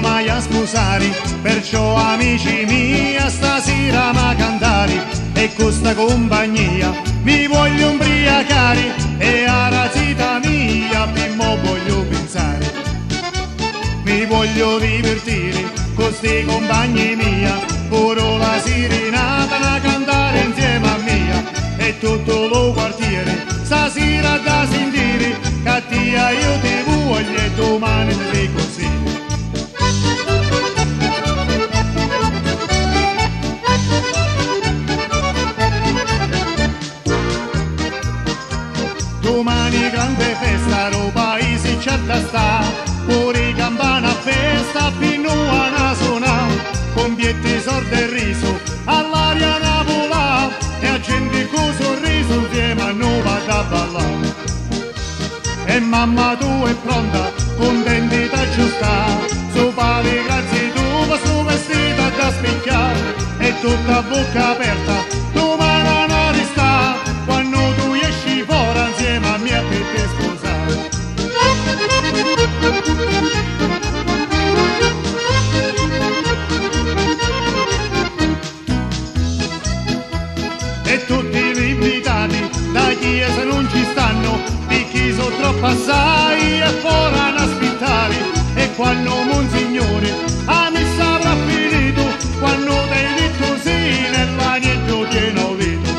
mai a scusare, perciò amici mia stasera ma cantare, e questa compagnia mi voglio imbriacare, e a razzita mia prima voglio pensare. Mi voglio divertire con sti compagni mia, pure la sirenata da cantare insieme a mia, e tutto lo quartiere stasera da sentire, cattia io ti voglio e domani ti dico sì. Domani grande festa, roba paese c'è da sta, pure campana a festa, fino a nasona, con bietti, sorte e riso, all'aria napola, e a gente con sorriso insieme a noi da ballare. E mamma tu è pronta, contentita giusta, su pari grazie tu, ma su vestita da spiccare, e tutta a bocca aperta, domani non resta, quando tu esci fuori insieme a me per te sposare. E tutti gli invitati da chiesa non ci stanno, di chi sono troppo assai e fuori ad aspettare, e quando Monsignore a messa avrà finito, quando te detto sì nell'agnetto pieno vito,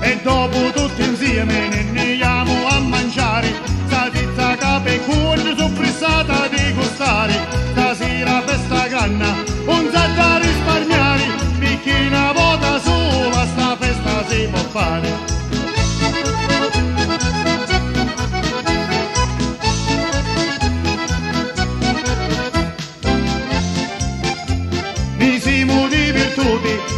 e dopo tutti insieme ne andiamo a mangiare, satizza capo e cuore sono pressata di costare, stasera festa granna, un da risparmiare, perché una volta sola sta festa si può fare.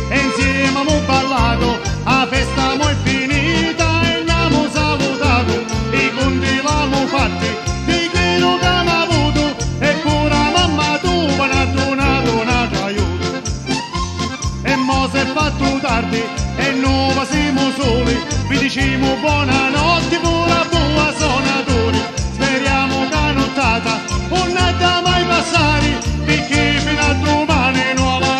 E insieme abbiamo ballato, la festa mo è finita e abbiamo salutato, i conti l'abbiamo fatti, di chi non abbiamo avuto, e pure mamma tua ne ha donato un aiuto. E mo si è fatto tardi e noi siamo soli, vi diciamo buonanotte pure a voi suonatori, speriamo che nottata non deve mai passare, perché fino a domani non la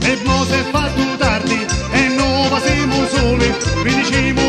e mo se fa tardi e noi siamo soli, vi diciamo